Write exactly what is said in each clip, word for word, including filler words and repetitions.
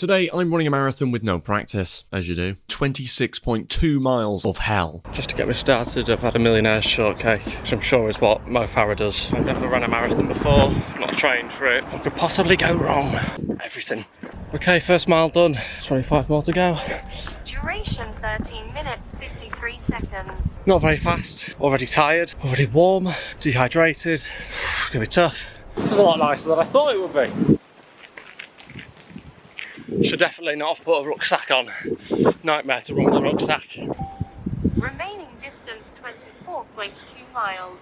Today, I'm running a marathon with no practice, as you do. twenty-six point two miles of hell. Just to get me started, I've had a millionaire's shortcake, which I'm sure is what Mo Farah does. I've never run a marathon before, not trained for it. What could possibly go wrong? Everything. Okay, first mile done. twenty-five more to go. Duration thirteen minutes, fifty-three seconds. Not very fast. Already tired, already warm, dehydrated. It's gonna be tough. This is a lot nicer than I thought it would be. Should definitely not have put a rucksack on. Nightmare to run with a rucksack. Remaining distance twenty-four point two miles.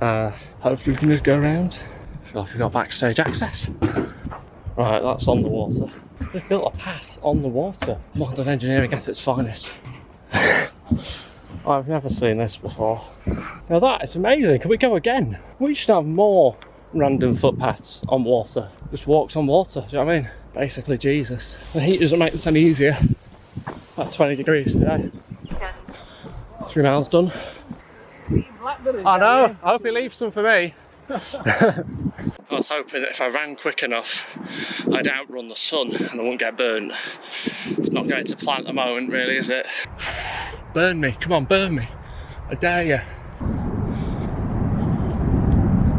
Uh, hopefully we can just go around. I feel like we've got backstage access. Right, that's on the water. They've built a path on the water. Modern engineering at its finest. I've never seen this before. Now that is amazing. Can we go again? We should have more random footpaths on water. Just walks on water, do you know what I mean? Basically Jesus. The heat doesn't make this any easier. About twenty degrees today. Three miles done. I know, I hope he leaves some for me. I was hoping that if I ran quick enough, I'd outrun the sun and I wouldn't get burnt. It's not going to plan at the moment really, is it? Burn me, come on, burn me. I dare you.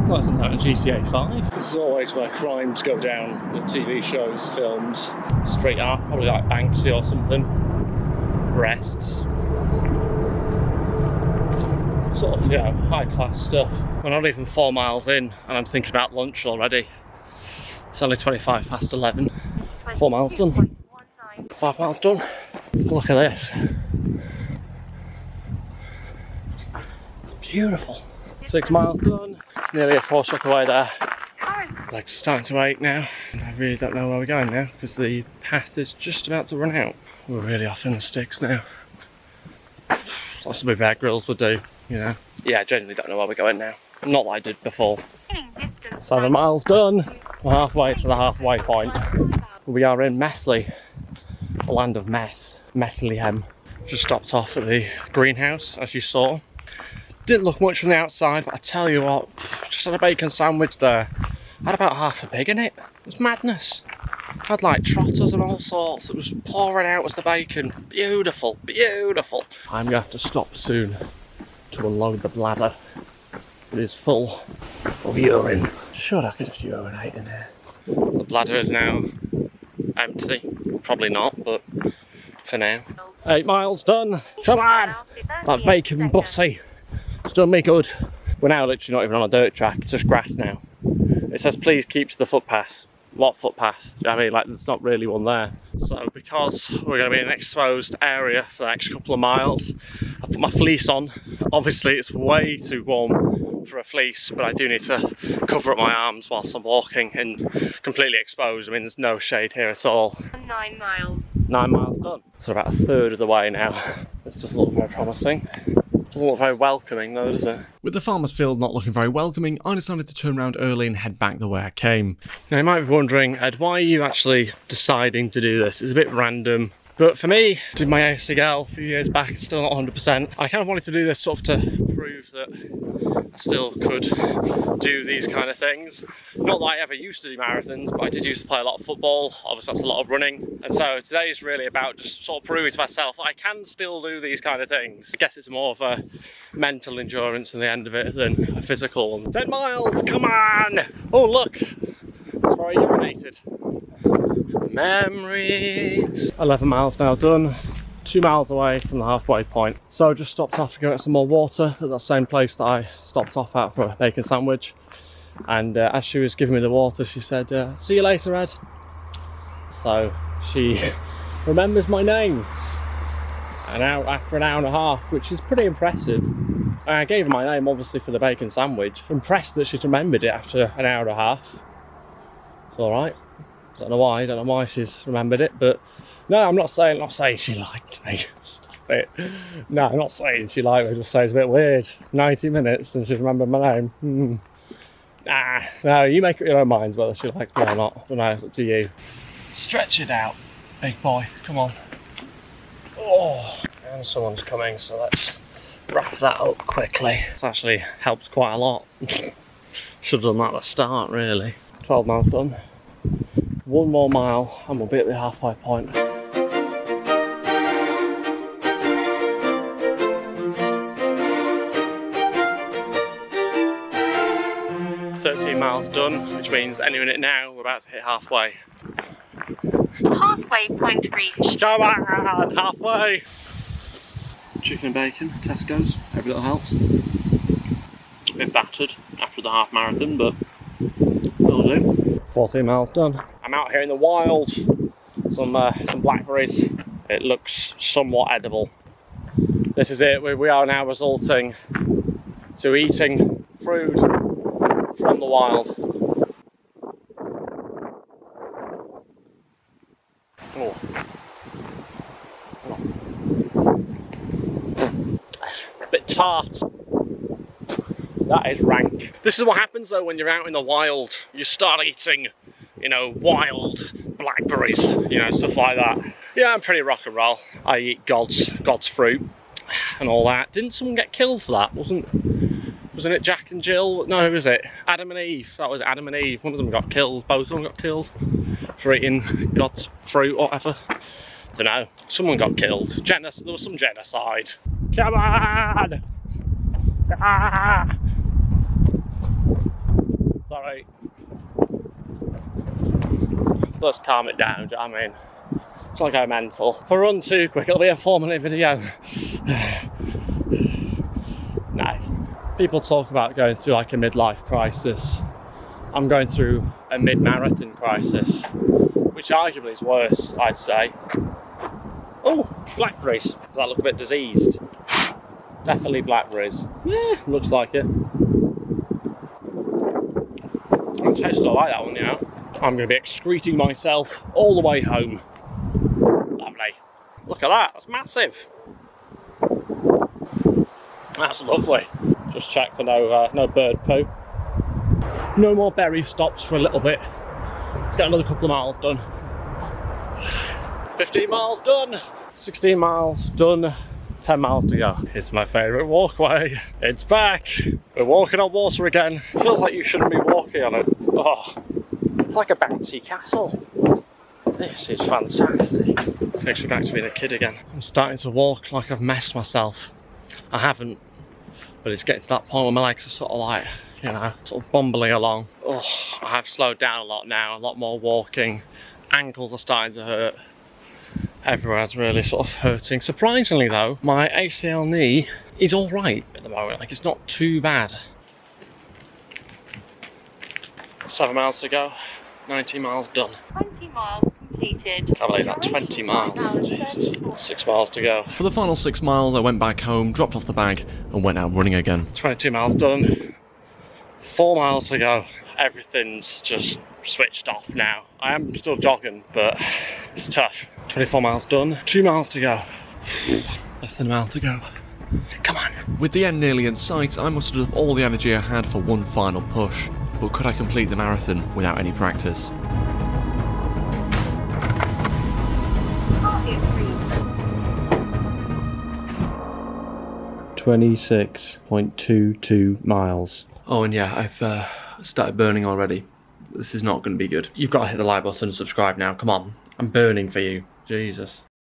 It's like something out of G T A five. This is always where crimes go down, the T V shows, films, street art, probably like Banksy or something. Breasts. Sort of, you know, high class stuff. We're not even four miles in and I'm thinking about lunch already. It's only twenty-five past eleven. Four miles done. Five miles done. Look at this. Beautiful. Six miles done. Nearly a four shot away there. Legs are starting to ache now. And I really don't know where we're going now because the path is just about to run out. We're really off in the sticks now. Lots of Bear Grylls would do, you know. Yeah, I genuinely don't know where we're going now. Not that I did before. Seven miles done. We're halfway to the halfway point. We are in Methley, the land of meth. Methlehem. Just stopped off at the greenhouse, as you saw. Didn't look much from the outside, but I tell you what, just had a bacon sandwich there. Had about half a pig in it. It was madness. Had like trotters and all sorts. It was pouring out as the bacon. Beautiful, beautiful. I'm gonna have to stop soon to unload the bladder. It is full of urine. Sure, I could just urinate in here. The bladder is now empty. Probably not, but for now. Eight miles done. Come on, that bacon butty. It's done me good. We're now literally not even on a dirt track, it's just grass now. It says please keep to the footpath. What footpath? Do you know what I mean? Like there's not really one there. So because we're going to be in an exposed area for the next couple of miles, I put my fleece on. Obviously it's way too warm for a fleece, but I do need to cover up my arms whilst I'm walking and completely exposed. I mean there's no shade here at all. Nine miles. Nine miles done. So about a third of the way now. This doesn't look very promising. Doesn't look very welcoming though, does it? With the farmer's field not looking very welcoming, I decided to turn around early and head back the way I came. Now you might be wondering, Ed, why are you actually deciding to do this? It's a bit random. But for me, I did my A C L a few years back, it's still not one hundred percent. I kind of wanted to do this sort of to prove that I still could do these kind of things. Not that I ever used to do marathons, but I did used to play a lot of football. Obviously that's a lot of running. And so today is really about just sort of proving to myself that I can still do these kind of things. I guess it's more of a mental endurance in the end of it than a physical one. Ten miles, come on! Oh look, that's where I urinated. Memories. eleven miles now done, two miles away from the halfway point. So just stopped off to go get some more water at that same place that I stopped off at for a bacon sandwich. And uh, as she was giving me the water, she said, uh, see you later, Ed. So she remembers my name an hour, after an hour and a half, which is pretty impressive. I gave her my name, obviously, for the bacon sandwich. Impressed that she'd remembered it after an hour and a half. It's all right. Don't know why, don't know why she's remembered it, but no, I'm not saying, not saying she lied to me. Stop it. No, I'm not saying she lied to me, just saying it's a bit weird. ninety minutes and she's remembered my name. Mm. Nah, no, you make up your own minds whether she likes me or not. I don't know, it's up to you. Stretch it out, big boy, come on. Oh, and someone's coming, so let's wrap that up quickly. It's actually helped quite a lot. Should have done that at the start, really. twelve miles done. One more mile and we'll be at the halfway point. thirteen miles done, which means any minute now we're about to hit halfway. Halfway point reached. Come on, halfway! Chicken and bacon, Tesco's, every little helps. A bit battered after the half marathon, but it'll do. fourteen miles done. I'm out here in the wild. Some uh, some blackberries. It looks somewhat edible. This is it. We, we are now resorting to eating food from the wild. Oh. Oh. A bit tart. That is rank. This is what happens though when you're out in the wild. You start eating, you know, wild blackberries, you know, stuff like that. Yeah, I'm pretty rock and roll. I eat God's God's fruit and all that. Didn't someone get killed for that? Wasn't wasn't it Jack and Jill? No, who was it? Adam and Eve. That was Adam and Eve. One of them got killed. Both of them got killed for eating God's fruit or whatever. I don't know. Someone got killed. Gen- there was some genocide. Come on! Ah! Sorry. Let's calm it down, do you know what I mean? It's not going mental. If I run too quick, it'll be a four minute video. Nice. People talk about going through like a midlife crisis. I'm going through a mid-marathon crisis, which arguably is worse, I'd say. Oh, blackberries. Does that look a bit diseased? Definitely blackberries. Yeah, looks like it. I tastes not like that one, you know. I'm going to be excreting myself all the way home. Lovely. Look at that, that's massive. That's lovely. Just check for no uh, no bird poo. No more berry stops for a little bit. Let's get another couple of miles done. fifteen miles done. sixteen miles done. ten miles to go. It's my favourite walkway. It's back. We're walking on water again. It feels like you shouldn't be walking on it. Oh, it's like a bouncy castle. This is fantastic. It takes me back to being a kid again. I'm starting to walk like I've messed myself. I haven't, but it's getting to that point where my legs are sort of like, you know, sort of bumbling along. Oh, I have slowed down a lot now, a lot more walking. Ankles are starting to hurt. Everywhere's really sort of hurting. Surprisingly though, my A C L knee is all right at the moment. Like, it's not too bad. Seven miles to go. nineteen miles done. twenty miles completed. Can't believe that. twenty miles. Jesus. Six miles to go. For the final six miles, I went back home, dropped off the bag, and went out running again. twenty-two miles done. Four miles to go. Everything's just switched off now. I am still jogging, but it's tough. twenty-four miles done. Two miles to go. Less than a mile to go. Come on. With the end nearly in sight, I mustered up all the energy I had for one final push. But could I complete the marathon without any practice? twenty-six point two two miles. Oh, and yeah, I've uh, started burning already. This is not going to be good. You've got to hit the like button and subscribe now. Come on. I'm burning for you. Jesus.